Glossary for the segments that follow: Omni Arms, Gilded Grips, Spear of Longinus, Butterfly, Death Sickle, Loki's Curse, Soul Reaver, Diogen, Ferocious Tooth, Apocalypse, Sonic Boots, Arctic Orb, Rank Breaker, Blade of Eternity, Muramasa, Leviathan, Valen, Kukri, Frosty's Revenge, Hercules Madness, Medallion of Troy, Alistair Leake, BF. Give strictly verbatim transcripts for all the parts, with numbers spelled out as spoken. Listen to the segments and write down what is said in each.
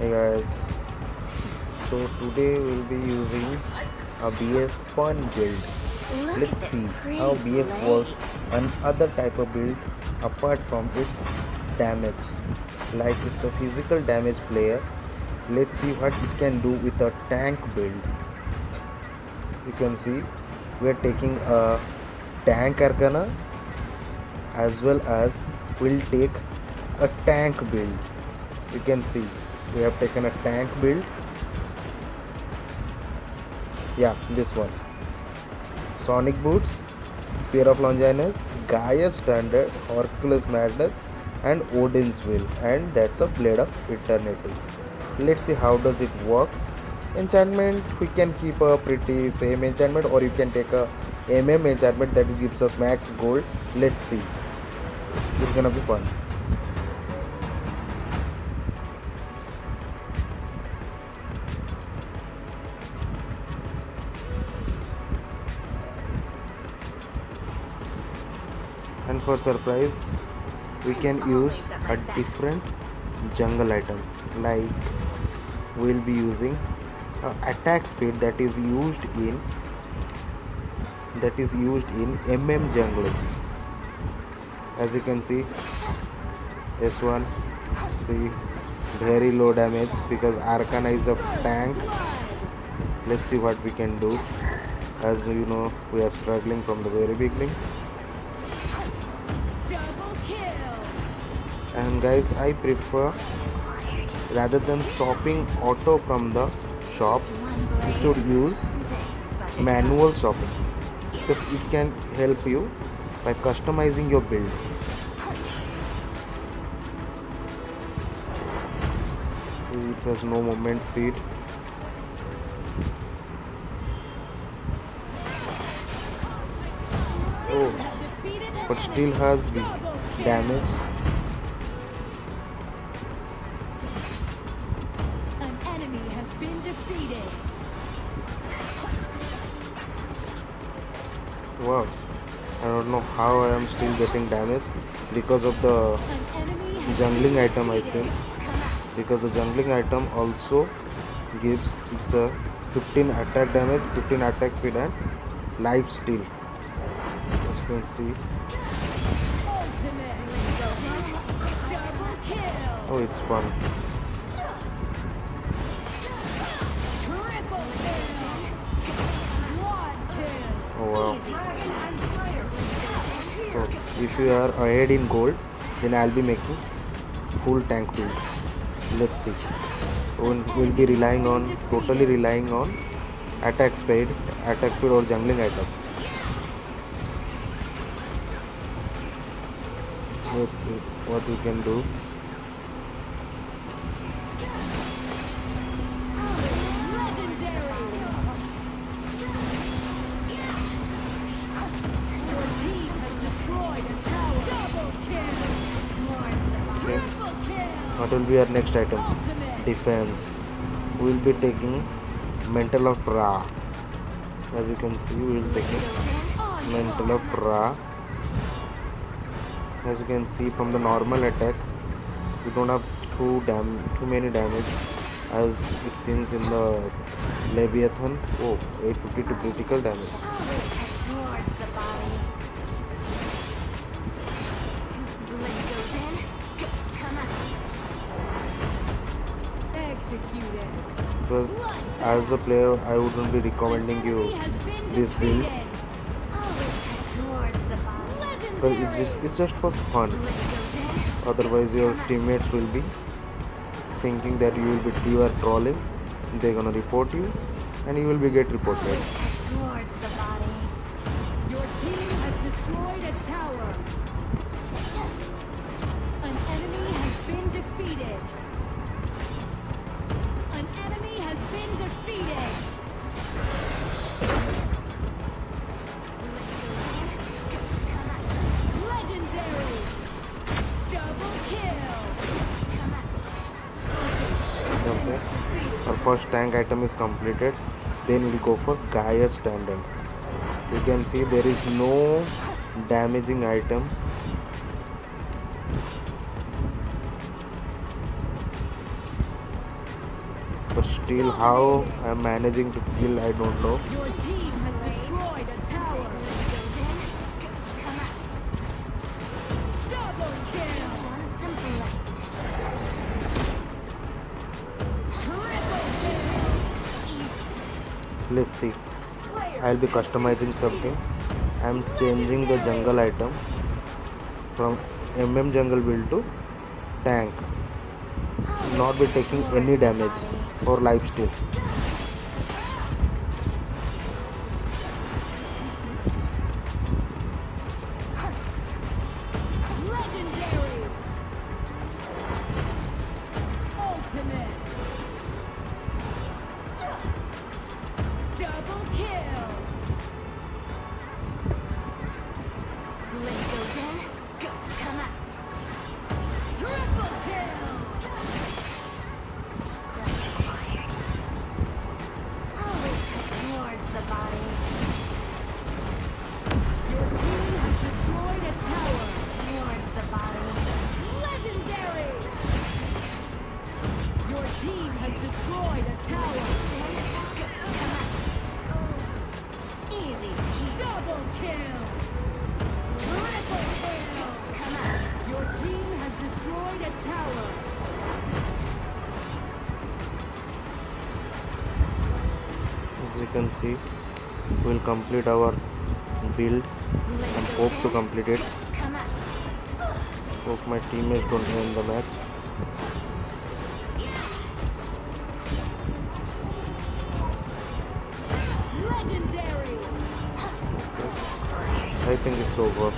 Hey guys, so today we'll be using a B F one build. Let's see how B F works on other type of build apart from its damage. Like it's a physical damage player. Let's see what it can do with a tank build. You can see we're taking a tank arcana as well as we'll take a tank build. You can see we have taken a tank build. Yeah, this one. Sonic Boots, Spear of Longinus, Gaia Standard, Hercules Madness and Odin's Will, and that's a Blade of Eternity. Let's see how does it works. Enchantment, we can keep a pretty same enchantment, or you can take a M M enchantment that gives us max gold. Let's see. It's gonna be fun. And for surprise, we can use a different jungle item. Like we'll be using uh, attack speed that is used in that is used in M M jungling. As you can see, this one, see, very low damage because Arcana is a tank. Let's see what we can do. As you know, we are struggling from the very beginning. And guys, I prefer, rather than shopping auto from the shop, you should use manual shopping, because it can help you by customizing your build. See, it has no movement speed. Oh, but still has big damage. Wow, I don't know how I am still getting damage because of the jungling item I sell. Because the jungling item also gives it's a fifteen attack damage, fifteen attack speed and life steal. As you can see. Oh, it's fun. Oh wow. So if you are ahead in gold, then I'll be making full tank build. Let's see. We'll be relying on, totally relying on attack speed, attack speed or jungling item. Let's see what we can do. What will be our next item? Defense. We will be taking Mental of Ra. As you can see, we will be taking Mental of Ra. As you can see, from the normal attack, we don't have too dam too many damage, as it seems in the Leviathan. Oh, eight fifty-two critical damage. Well, as a player, I wouldn't be recommending you this build, because it's just, it's just for fun. Otherwise your teammates will be thinking that you will be you are trolling, they're gonna report you and you will be get reported. Our first tank item is completed, then we'll go for Gaia Standard. You can see there is no damaging item. but still how I'm managing to kill, I don't know. Let's see, I'll be customizing something. I'm changing the jungle item from M M jungle build to tank. Not be taking any damage or life steal. Can see we'll complete our build and hope to complete it. Hope my teammates don't end the match. Okay. I think it's over.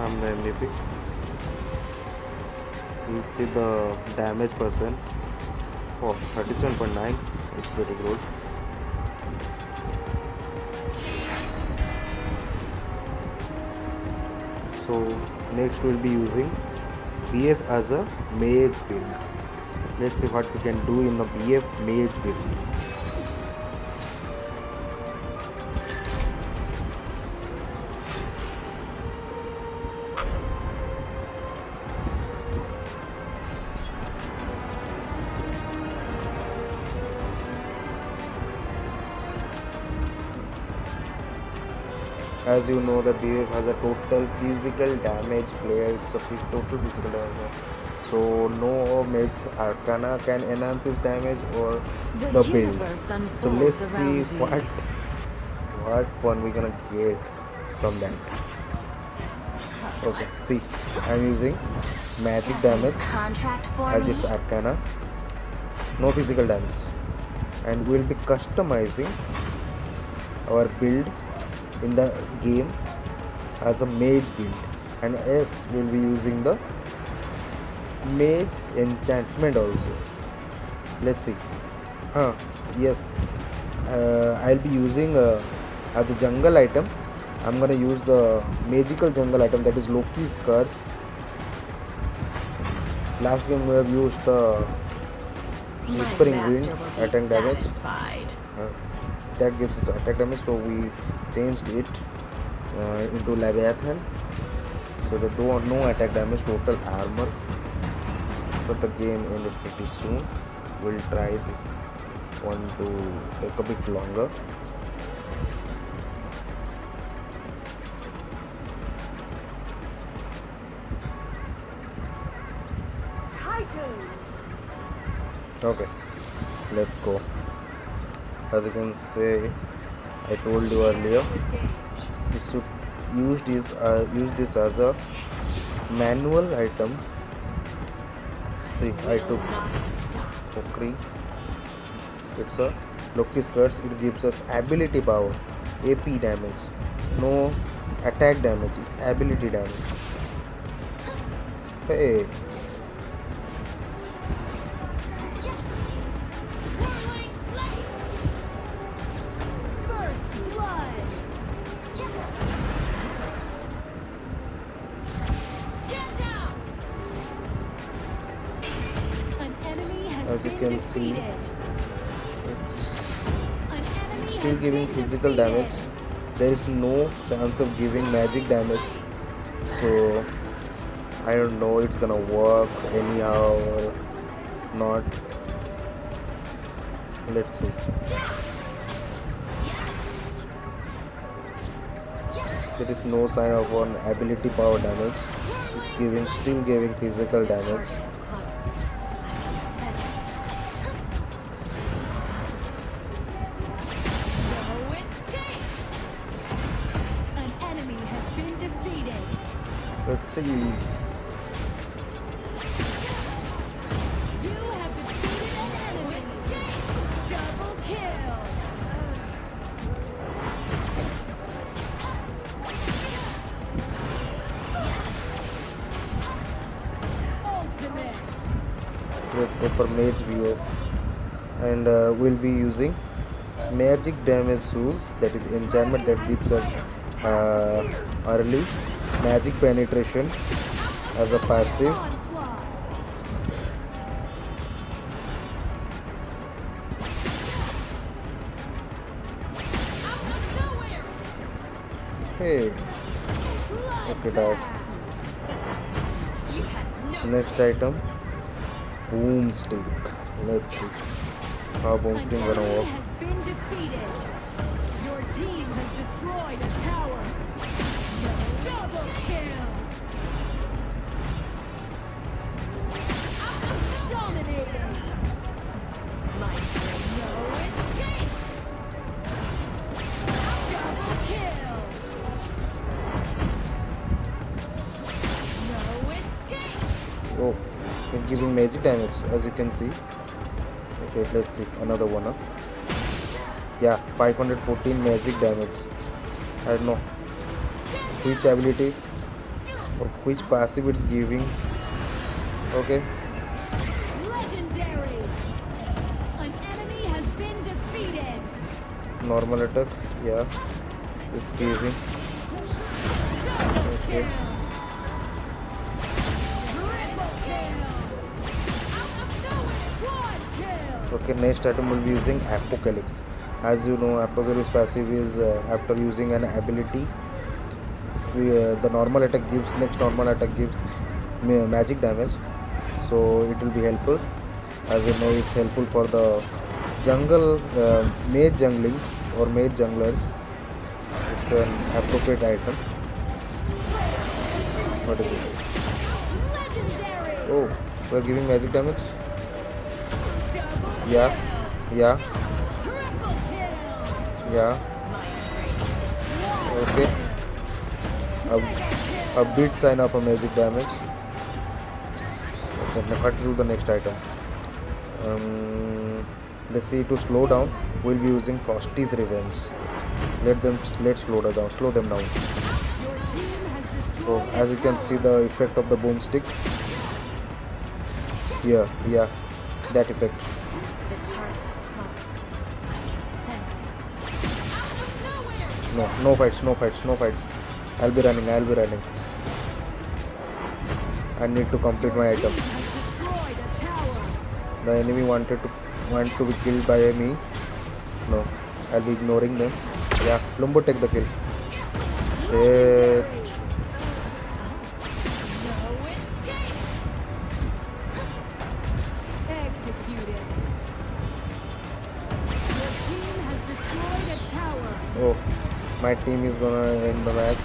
I'm the M V P. We'll see the damage percent. Oh, thirty-seven point nine. It's pretty good. So next we'll be using B F as a mage build. Let's see what we can do in the B F mage build. As you know, the B F has a total physical damage player, it's a total physical damage. So no mage arcana can enhance his damage or the, the build. So let's see what, what fun we're gonna get from that. Okay, see, I'm using magic damage as its arcana, no physical damage. And we'll be customizing our build in the game as a mage build, and yes, we'll be using the mage enchantment also. Let's see. Huh? Yes, uh, I'll be using uh, as a jungle item. I'm gonna use the magical jungle item, that is Loki's Curse. Last game we have used the whispering green attack damage. Uh, That gives us attack damage, so we changed it uh, into Leviathan. So the door, no attack damage, total armor. But the game ended pretty soon. We'll try this one to take a bit longer. Titans. Okay, let's go. As you can say, I told you earlier, you should use this uh, use this as a manual item. See, I took Kukri. It's a Loki's Curse. It gives us ability power, A P damage, no attack damage. It's ability damage. Hey. as you can see. It's still giving physical damage. There is no chance of giving magic damage. So I don't know it's gonna work anyhow or not. Let's see. There is no sign of an ability power damage. It's giving, still giving physical damage. Let's see. Let's go for Mage B F, and uh, we'll be using Magic Damage Shoes, that is enchantment that gives us uh, early Magic Penetration as a passive. Hey, okay, dog. Next item. Boomstick. Let's see how boomstick gonna work. Your team has destroyed a tower. Double kill. Dominating. My friend, no escape. Double kill. It's giving magic damage, as you can see. Okay, let's see another one up. Yeah, five hundred fourteen magic damage. I don't know which ability or which passive it's giving. Okay. Legendary. An enemy has been defeated. Normal attack. Yeah, it's giving. Okay. Okay, next item will be using Apocalypse. As you know, Apocalypse passive is uh, after using an ability, we, uh, the normal attack gives, next normal attack gives magic damage. So it will be helpful. As you know, it's helpful for the jungle, uh, mage junglings or mage junglers. It's an appropriate item. What is it? Oh, we're giving magic damage. Yeah, yeah, yeah, okay, a, a big sign up a magic damage. Okay, now cut through the next item. Um, let's see, to slow down, we'll be using Frosty's Revenge. Let them, let's slow down, slow them down. So, as you can see the effect of the boomstick. Yeah, yeah, that effect. No, no fights, no fights, no fights. I'll be running, I'll be running. I need to complete my item. The enemy wanted to want to be killed by me. No, I'll be ignoring them. Yeah, Lumburr take the kill. Shit. Oh. My team is gonna end the match.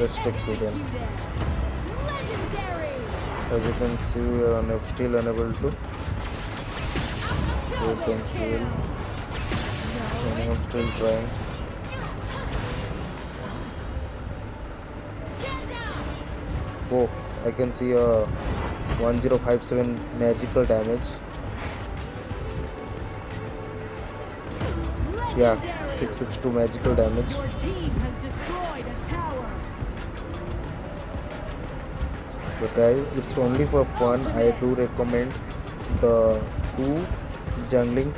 Let's stick to them. As you can see, we are un still unable to. So can kill. And I'm still trying. Oh, I can see a one thousand fifty-seven magical damage. Yeah, six sixty-two magical damage. Your team has destroyed a tower. But guys, it's only for fun. I do recommend the two jungling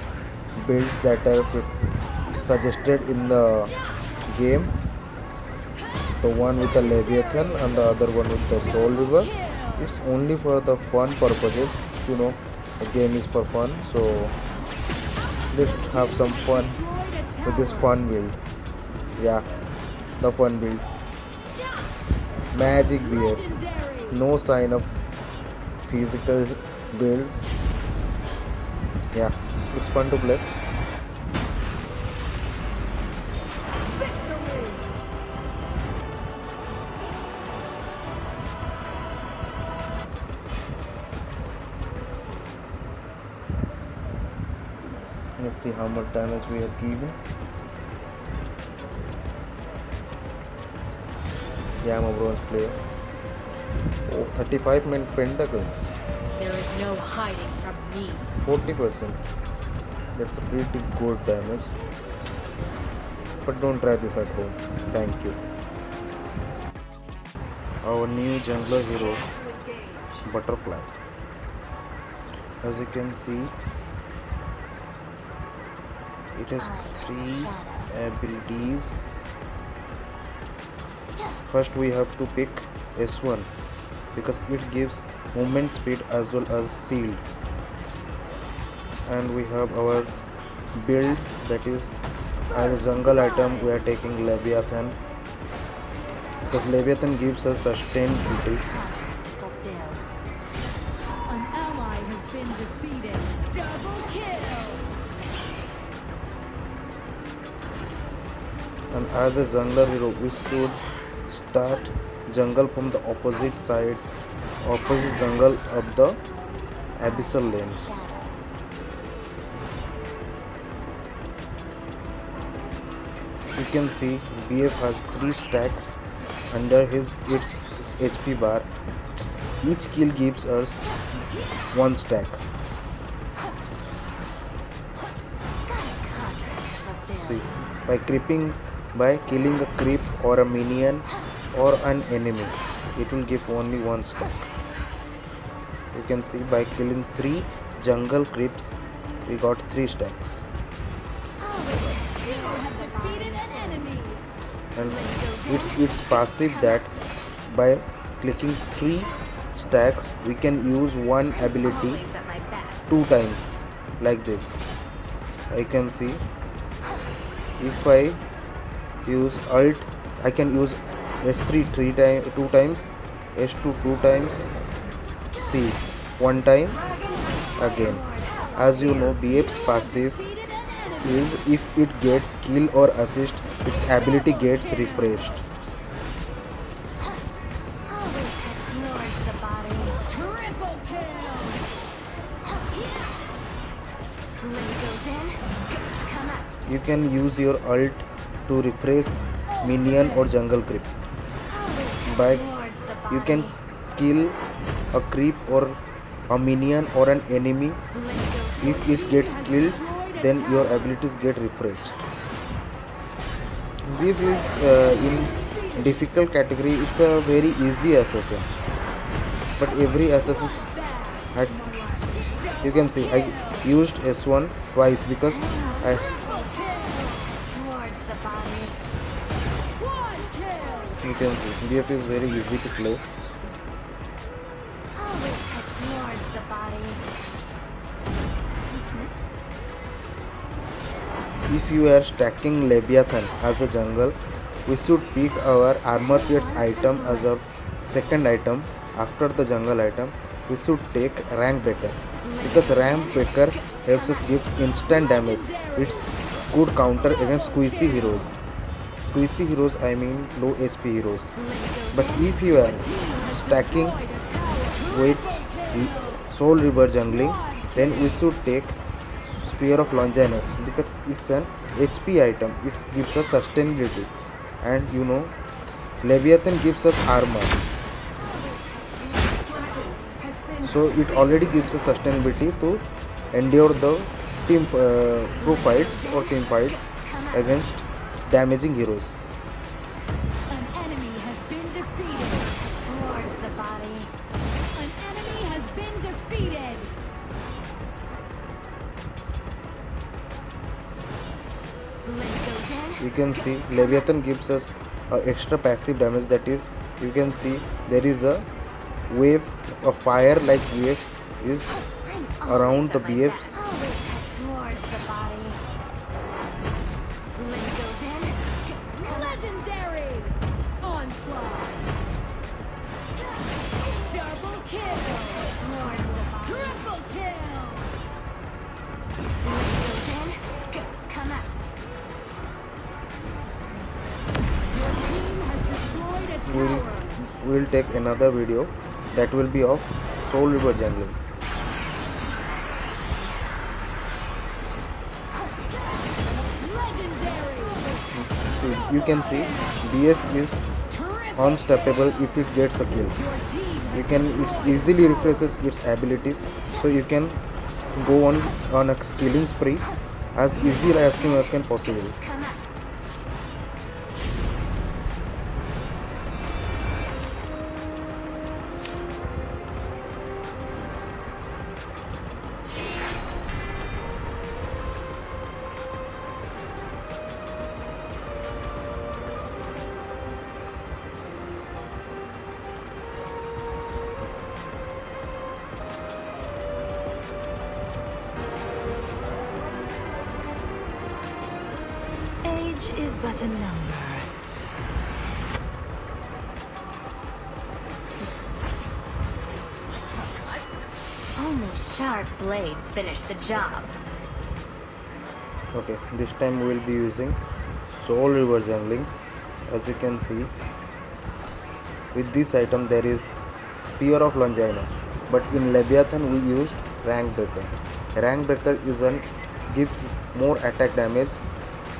builds that are suggested in the game. The one with the Leviathan and the other one with the Soul Reaver. It's only for the fun purposes. you know, a game is for fun, so let's have some fun with this fun build. Yeah, the fun build. Magic B F. No sign of physical builds. Yeah, it's fun to play. Let's see how much damage we have given. Yeah, I'm a bronze player. Oh, thirty-five mint pentacles. There is no hiding from me. forty percent. That's a pretty good damage. But don't try this at home. Thank you. Our new jungler hero, Butterfly. As you can see, it has three abilities. First we have to pick S one because it gives movement speed as well as shield, and we have our build, that is, as a jungle item we are taking Leviathan because Leviathan gives us sustained beauty. An ally has been defeated. Double kill. And as a jungler hero, we should start jungle from the opposite side, opposite jungle of the abyssal lane. You can see B F has three stacks under his its H P bar. Each kill gives us one stack. See, by creeping. By killing a creep or a minion or an enemy, it will give only one stack. You can see by killing three jungle creeps, we got three stacks. And it's it's passive that by clicking three stacks, we can use one ability two times like this. I can see if I use alt, I can use S three three times, two times, S two two times, C one time again. As you know, B F's passive is if it gets kill or assist, its ability gets refreshed. You can use your alt to replace minion or jungle creep. But you can kill a creep or a minion or an enemy. If it gets killed, then your abilities get refreshed. This is uh, in difficult category. It's a very easy assassin, but every assassin had, you can see I used S one twice because I You can see B F is very easy to play. Always head towards the body. Mm-hmm. If you are stacking Leviathan as a jungle, we should pick our armor pierce item as our second item after the jungle item. We should take Rank Breaker because Rank Breaker helps us gives instant damage. It's good counter against squishy heroes. Squishy heroes, I mean low H P heroes. But if you are stacking with Soul Reaver jungling, then you should take Spear of Longinus because it's an H P item. It gives us sustainability, and you know Leviathan gives us armor, so it already gives us sustainability to endure the team uh, group fights or team fights against damaging heroes. An enemy has been defeated. Towards the body. An enemy has been defeated. You can see Leviathan gives us uh, extra passive damage. That is, you can see there is a wave, a fire like wave is around the B Fs. We'll, we'll take another video that will be of Soul Reaver jungling. So you can see B F is unstoppable if it gets a kill. You can it easily refreshes its abilities, so you can go on on a killing spree as easily as can possible. Is but a number. Only sharp blades finish the job. Okay, this time we will be using Soul Reaver jungling. As you can see, with this item there is Spear of Longinus, but in Leviathan we used Rank Breaker. Rank Breaker is an gives more attack damage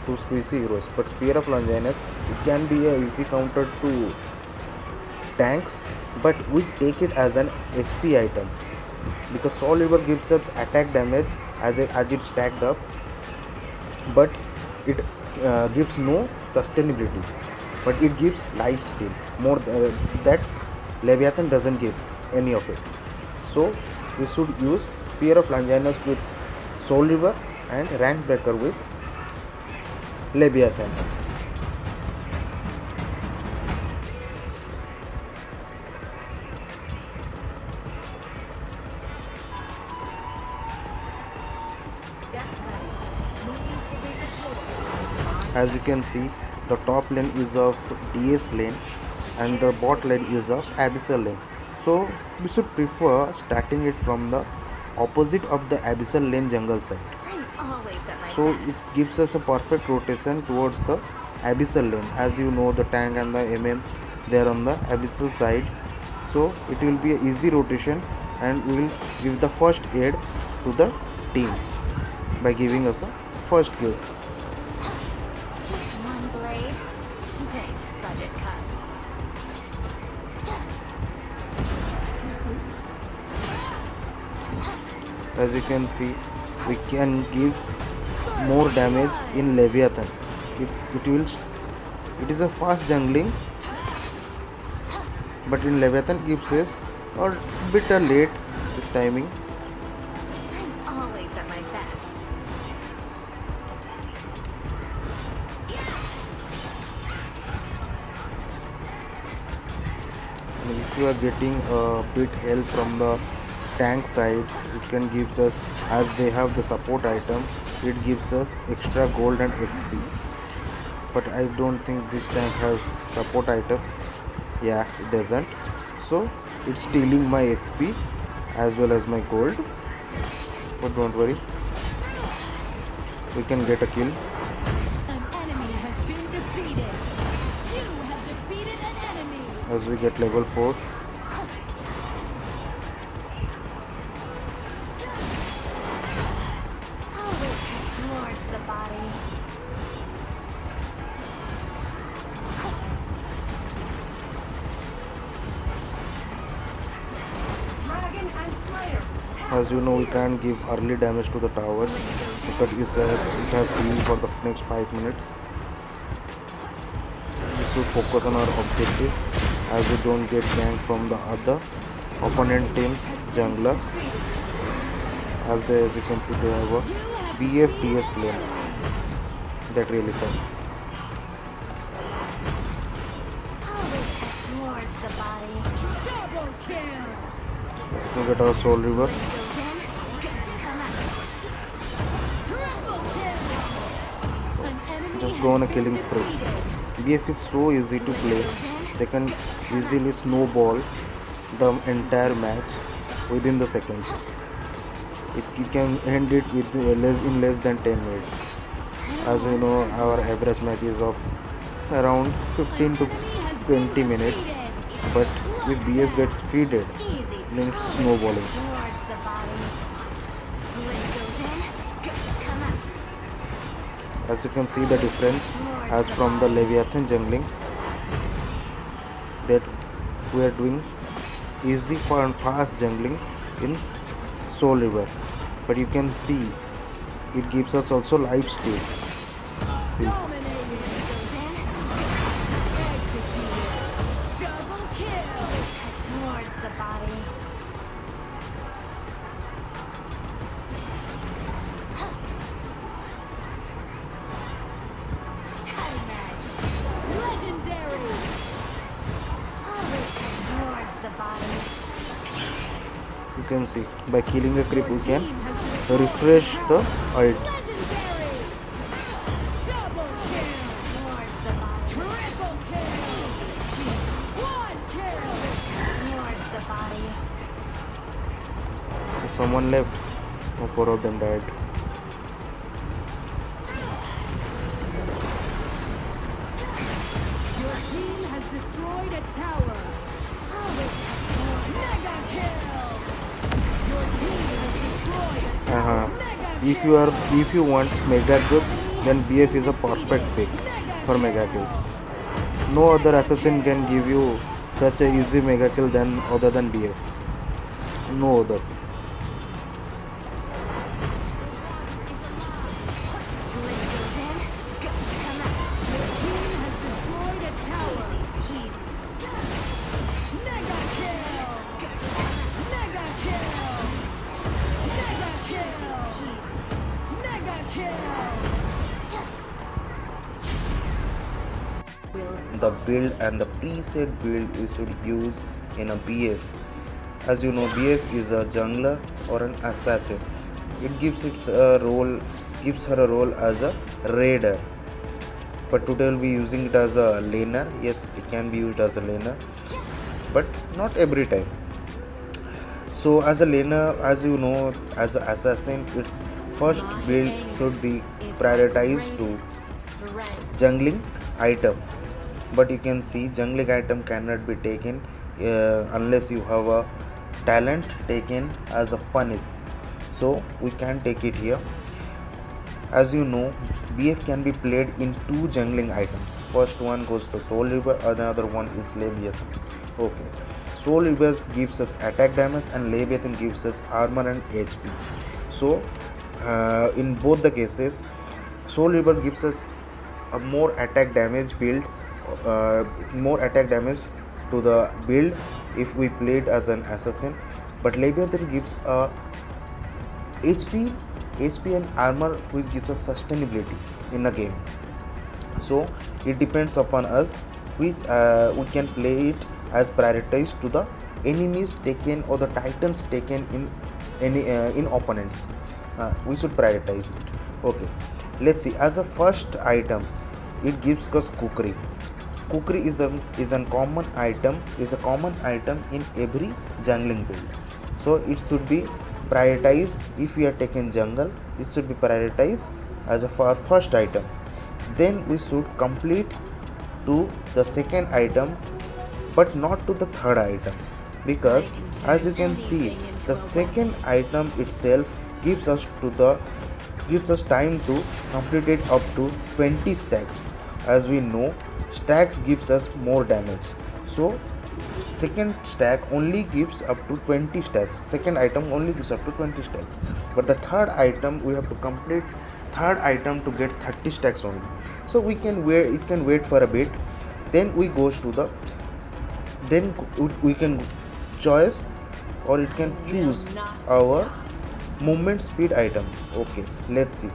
to P C heroes, but Spear of Longinus, it can be a easy counter to tanks, but we take it as an H P item because Soul Reaver gives us attack damage as it, as it's stacked up, but it uh, gives no sustainability, but it gives life steal more uh, that Leviathan doesn't give any of it. So we should use Spear of Longinus with Soul Reaver and Rank Breaker with Leviathan. As you can see, the top lane is of D S lane and the bot lane is of Abyssal lane. So you should prefer starting it from the opposite of the Abyssal lane jungle side. So it gives us a perfect rotation towards the Abyssal lane. As you know, the tank and the M M, they are on the Abyssal side. So it will be an easy rotation and we will give the first aid to the team by giving us a first kills. As you can see, we can give more damage in Leviathan. It, it will. It is a fast jungling, but in Leviathan gives us a bit a late with timing. I'm always at my best. And if you are getting a bit help from the tank side, it can gives us, as they have the support item, it gives us extra gold and X P, but I don't think this tank has support item. Yeah, it doesn't, so it's stealing my X P as well as my gold, but don't worry, we can get a kill. An enemy has been defeated. You have defeated an enemy. As we get level four. As you know, we can't give early damage to the towers because it has seen for the next five minutes. We should focus on our objective as we don't get ganked from the other opponent team's jungler. As, they, as you can see, they have a B F D S lane. That really sucks. We get our Soul Reaver. just go on a killing spree. B F is so easy to play, they can easily snowball the entire match within the seconds. It, you can end it with less in less than ten minutes. As you know, our average match is of around fifteen to twenty minutes, but if B F gets feeded, then it's snowballing. As you can see the difference as from the Leviathan jungling, that we are doing easy for and fast jungling in Soul Reaver, but you can see it gives us also life steal. See, you can see by killing a creep we can refresh the ult. There's someone left. Oh, four of them died. Your team has destroyed a tower. Mega kill. Your team has destroyed a tower. Uh-huh. If you are, if you want mega kills, then B F is a perfect pick for mega kill. No other assassin can give you such a easy mega kill than other than B F. No other. The build and the preset build you should use in a B F. As you know, B F is a jungler or an assassin. It gives its a role, gives her a role as a raider. But today we'll be using it as a laner. Yes, it can be used as a laner, but not every time. So as a laner, as you know, as an assassin, its first build should be prioritized to jungling item. But you can see jungling item cannot be taken uh, unless you have a talent taken as a punish. So we can take it here. As you know, B F can be played in two jungling items. First one goes to Soul Reaver, another one is Leviathan. Okay, Soul Reaver gives us attack damage and Leviathan gives us armor and H P. So uh, in both the cases, Soul Reaver gives us a more attack damage build. Uh, more attack damage to the build if we played as an assassin, but Leviathan gives a H P H P and armor which gives us sustainability in the game. So it depends upon us, we, uh, we can play it as prioritized to the enemies taken or the titans taken in any uh, in opponents. Uh, we should prioritize it. Okay, let's see. As a first item, it gives us Kukri. Kukri is a is a common item is a common item in every jungling build, so it should be prioritized. If we are taking jungle, it should be prioritized as a for first item. Then we should complete to the second item, but not to the third item, because as you can see, the second item itself gives us to the gives us time to complete it up to twenty stacks. As we know, stacks gives us more damage, so second stack only gives up to twenty stacks. Second item only gives up to twenty stacks, but the third item we have to complete third item to get thirty stacks only. So we can wait, it can wait for a bit. Then we goes to the then we can choice or it can choose our movement speed item. Okay, let's see.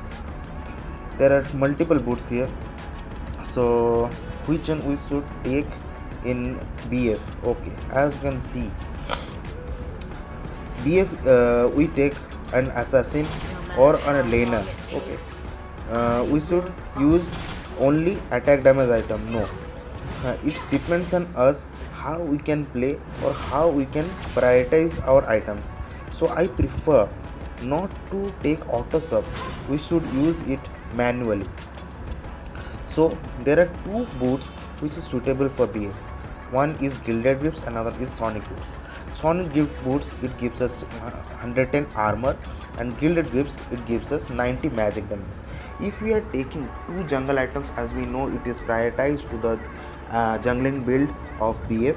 There are multiple boots here, so which one we should take in B F? Okay, as you can see, B F uh, we take an assassin or a laner. Okay, uh, we should use only attack damage item, no. Uh, it depends on us how we can play or how we can prioritize our items. So I prefer not to take auto sub, we should use it manually. So there are two boots which is suitable for B F. One is Gilded Grips, another is Sonic Boots. Sonic Boots, it gives us one hundred ten armor, and Gilded Grips, it gives us ninety magic damage. If we are taking two jungle items, as we know it is prioritized to the uh, jungling build of B F.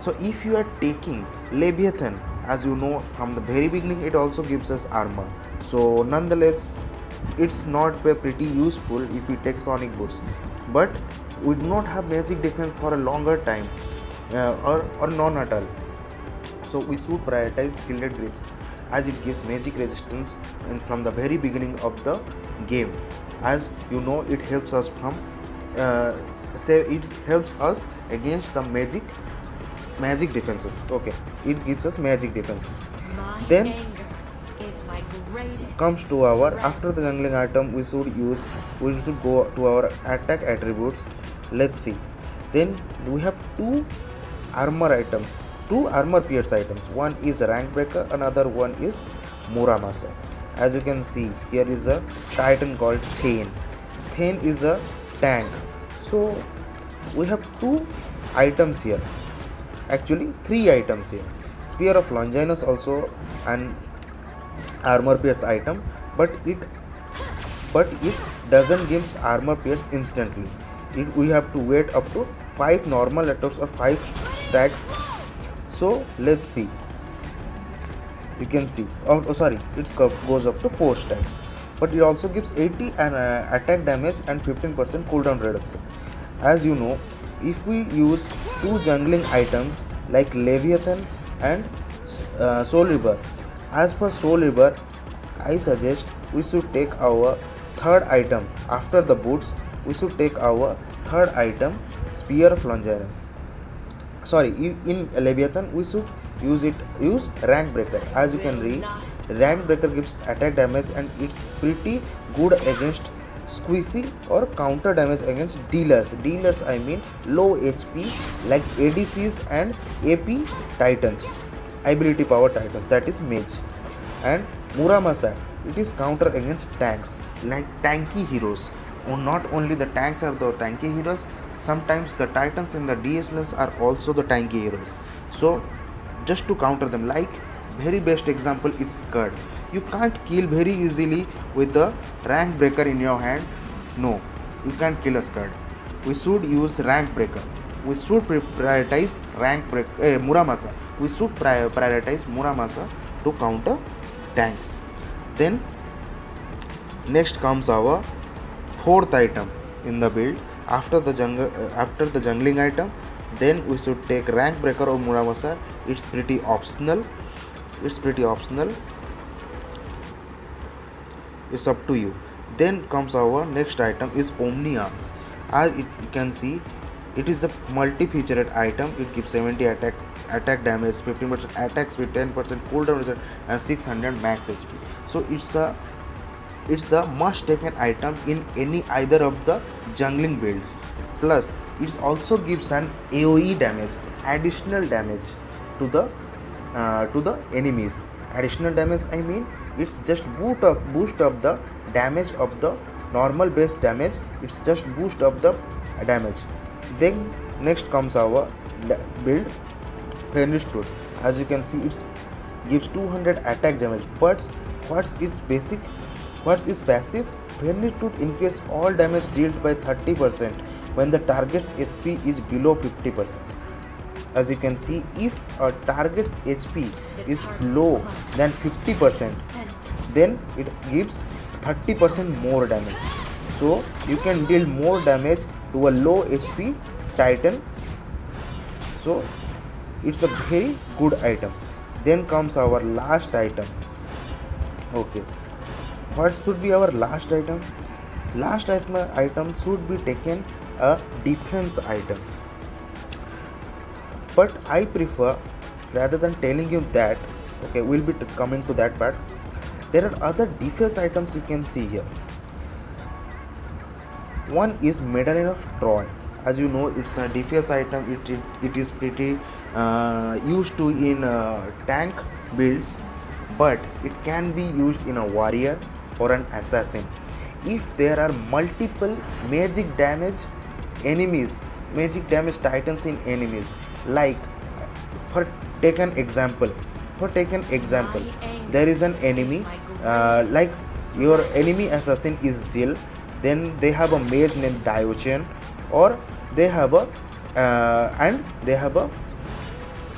So if you are taking Leviathan, as you know from the very beginning it also gives us armor, so nonetheless it's not pretty useful if we take Sonic Boots, but we do not have magic defense for a longer time uh, or, or none at all. So we should prioritize Gilded Grips as it gives magic resistance and from the very beginning of the game. As you know, it helps us from uh, say it helps us against the magic magic defenses. Okay, it gives us magic defense. My then comes to our after the jungling item, we should use we should go to our attack attributes. Let's see. Then we have two armor items, two armor pierce items. One is Rank Breaker, another one is Muramasa. As you can see, here is a titan called Thane. Thane is a tank. So we have two items here, actually three items here. Spear of Longinus also an armor pierce item, but it but it doesn't gives armor pierce instantly. It, we have to wait up to five normal attacks or five stacks. So let's see. You can see. Oh, oh sorry, it goes up to four stacks. But it also gives eighty and uh, attack damage and fifteen percent cooldown reduction. As you know, if we use two jungling items like Leviathan and uh, Soul Reaver. As per Soul Reaver, I suggest we should take our third item after the boots. We should take our third item, Spear of Longinus. Sorry, in Leviathan we should use it. Use Rank Breaker. As you can read, Rank Breaker gives attack damage and it's pretty good against squishy or counter damage against dealers. Dealers, I mean low H P like A D Cs and A P Titans. Ability power titans, that is mage. And Muramasa, it is counter against tanks like tanky heroes. Oh, not only the tanks are the tanky heroes, sometimes the titans in the D S Ls are also the tanky heroes. So just to counter them, like very best example is Skurd. You can't kill very easily with the Rank Breaker in your hand. No, you can't kill a Skurd. We should use Rank Breaker. We should prioritize rank break, eh, Muramasa. We should prior prioritize Muramasa to counter tanks. Then next comes our fourth item in the build after the jungle uh, after the jungling item. Then we should take Rank Breaker or Muramasa. It's pretty optional. It's pretty optional. It's up to you. Then comes our next item is Omni Arms. As you can see, it is a multi-featured item. It gives seventy attack attack damage, fifteen percent attack speed, ten percent cooldown, and six hundred max H P. So it's a it's a must-taken item in any either of the jungling builds. Plus, it also gives an A O E damage, additional damage to the uh, to the enemies. Additional damage, I mean, it's just boost up boost up the damage of the normal base damage. It's just boost up the damage. Then next comes our build Ferocious Tooth. As you can see, it gives two hundred attack damage. But what's its basic? What's its passive? Ferocious Tooth increases all damage dealt by thirty percent when the target's H P is below fifty percent. As you can see, if a target's H P is low than fifty percent, then it gives thirty percent more damage. So you can deal more damage to a low H P titan. So it's a very good item. Then comes our last item. Okay, what should be our last item? Last item item should be taken a defense item, but I prefer, rather than telling you that, okay, we'll be coming to that part. There are other defense items you can see here. One is Medallion of Troy. As you know, it's a D P S item. It, it, it is pretty uh, used to in uh, tank builds, but it can be used in a warrior or an assassin. If there are multiple magic damage enemies, magic damage titans in enemies, like for take an example, for take an example, there is an enemy, uh, like your enemy assassin is Zill, then they have a mage named Diogen, or they have a uh, and they have a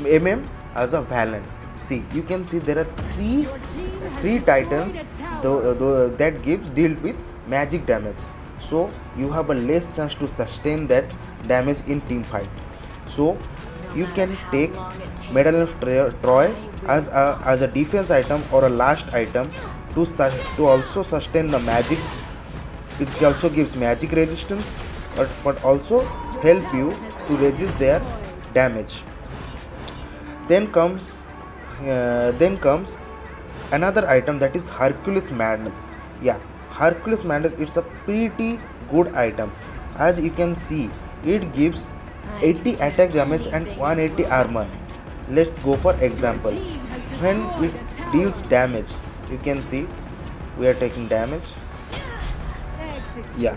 M M as a Valen. See, you can see there are three three titans th th that gives dealt with magic damage, so you have a less chance to sustain that damage in team fight. So you can take Medallion of Troy as a as a defense item or a last item to to also sustain the magic. It also gives magic resistance, but, but also help you to resist their damage. Then comes uh, then comes another item, that is Hercules Madness. Yeah, Hercules Madness, it's a pretty good item. As you can see, it gives eighty attack damage and one hundred eighty armor. Let's go for example. When it deals damage, you can see we are taking damage. Yeah,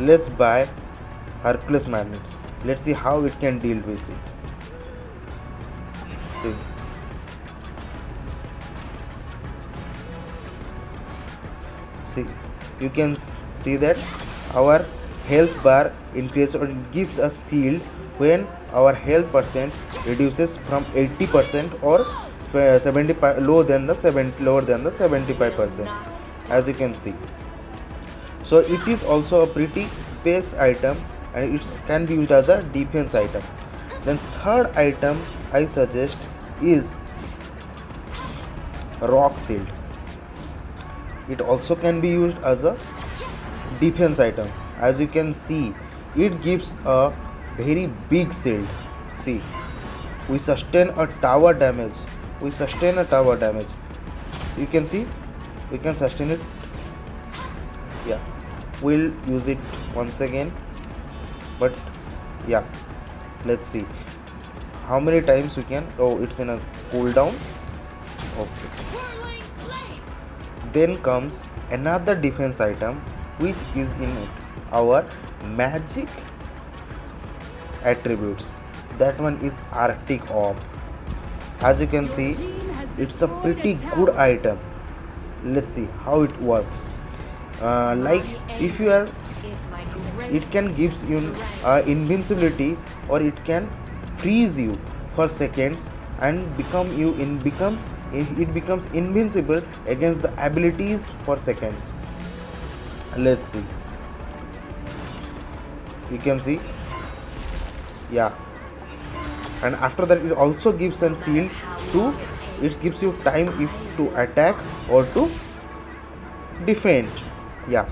let's buy Hercules Madness. Let's see how it can deal with it. See, see, you can see that our health bar increases, or it gives us shield when our health percent reduces from eighty percent or seventy-five lower than the seventy lower than the seventy-five percent, as you can see. So it is also a pretty base item, and it can be used as a defense item. Then third item I suggest is Rock Shield. It also can be used as a defense item. As you can see, it gives a very big shield. See, we sustain a tower damage. We sustain a tower damage. You can see, we can sustain it. Yeah, we'll use it once again. But yeah, let's see how many times we can. Oh, it's in a cooldown. Okay. Then comes another defense item, which is in it, our magic attributes. That one is Arctic Orb. As you can see, it's a pretty good item. Let's see how it works. Uh, like if you are, it can gives you uh, invincibility, or it can freeze you for seconds and become you in becomes it becomes invincible against the abilities for seconds. Let's see. You can see, yeah, and after that it also gives a shield to it gives you time if to attack or to defend. Yeah,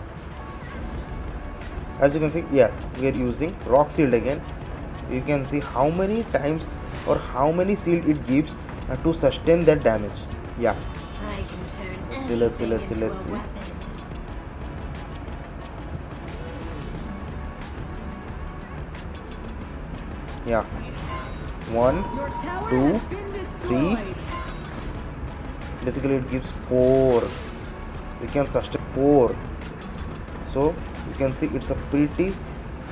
as you can see, yeah, we are using Rock Shield again. You can see how many times or how many shield it gives uh, to sustain that damage. Yeah, I can turn see, let's see let's see let's see weapon. Yeah, one, two, three, basically it gives four. You can sustain four. So you can see it's a pretty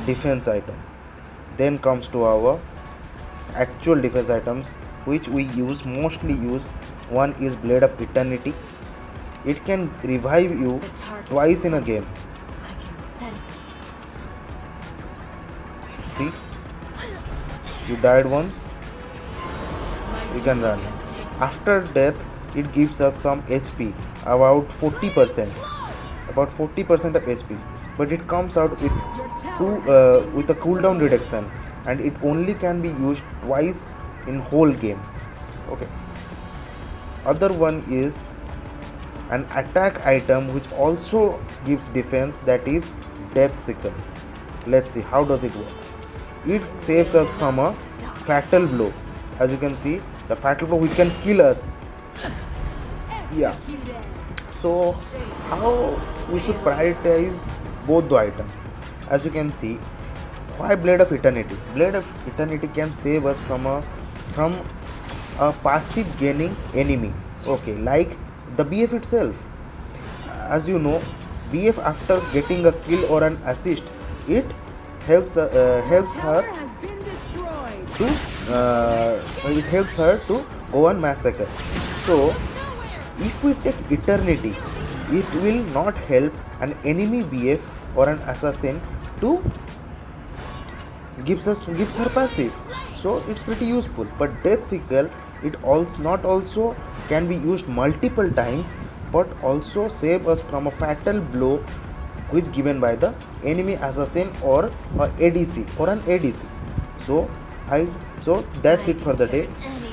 defense item. Then comes to our actual defense items, which we use mostly use. One is Blade of Eternity. It can revive you twice in a game. See, you died once, you can run. After death, it gives us some H P, about forty percent, about forty percent of H P, but it comes out with two uh, with a cooldown reduction, and it only can be used twice in whole game. Okay. Other one is an attack item which also gives defense, that is Death Sickle. Let's see how does it works. It saves us from a fatal blow. As you can see, the fatal blow which can kill us. Yeah, so how we should prioritize both the items. As you can see, why Blade of Eternity? Blade of Eternity can save us from a from a passive gaining enemy, okay, like the B F itself. As you know, B F after getting a kill or an assist, it helps uh, helps her to uh, it helps her to go and massacre. So if we take Eternity, it will not help an enemy B F or an assassin to gives us gives her passive. So it's pretty useful. But Death Sickle, it all not also can be used multiple times, but also save us from a fatal blow which given by the enemy assassin or a ADC or an A D C. So I so that's it for the day.